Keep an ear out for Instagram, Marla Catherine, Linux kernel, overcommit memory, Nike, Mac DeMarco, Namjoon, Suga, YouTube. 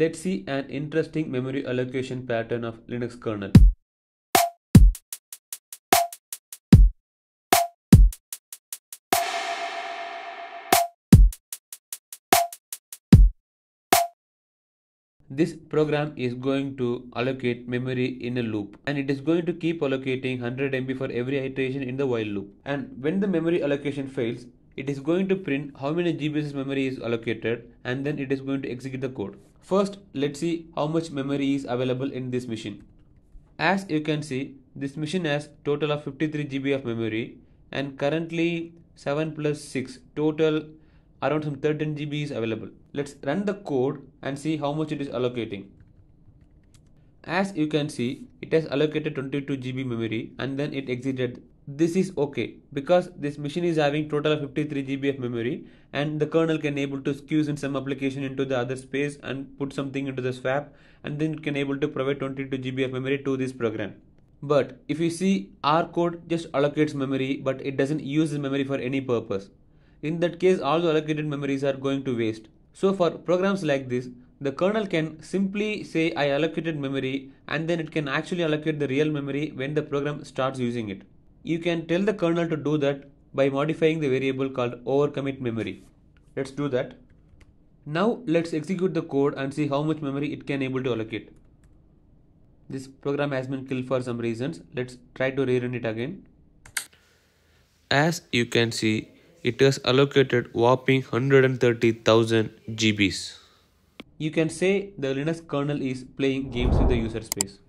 Let's see an interesting memory allocation pattern of Linux kernel. This program is going to allocate memory in a loop, and it is going to keep allocating 100 MB for every iteration in the while loop. And when the memory allocation fails, it is going to print how many GB memory is allocated, and then it is going to execute the code. First, let's see how much memory is available in this machine. As you can see, this machine has total of 53 GB of memory, and currently 7 plus 6, total around some 13 GB is available. Let's run the code and see how much it is allocating. As you can see, it has allocated 22 GB memory and then it exited. This is okay because this machine is having total of 53 GB of memory, and the kernel can able to squeeze in some application into the other space and put something into the swap, and then it can able to provide 22 GB of memory to this program. But if you see, our code just allocates memory, but it doesn't use the memory for any purpose. In that case, all the allocated memories are going to waste. So for programs like this, the kernel can simply say I allocated memory, and then it can actually allocate the real memory when the program starts using it. You can tell the kernel to do that by modifying the variable called overcommit memory. Let's do that. Now let's execute the code and see how much memory it can able to allocate. This program has been killed for some reasons. Let's try to rerun it again. As you can see, it has allocated whopping 130,000 GBs. You can say the Linux kernel is playing games with the user space.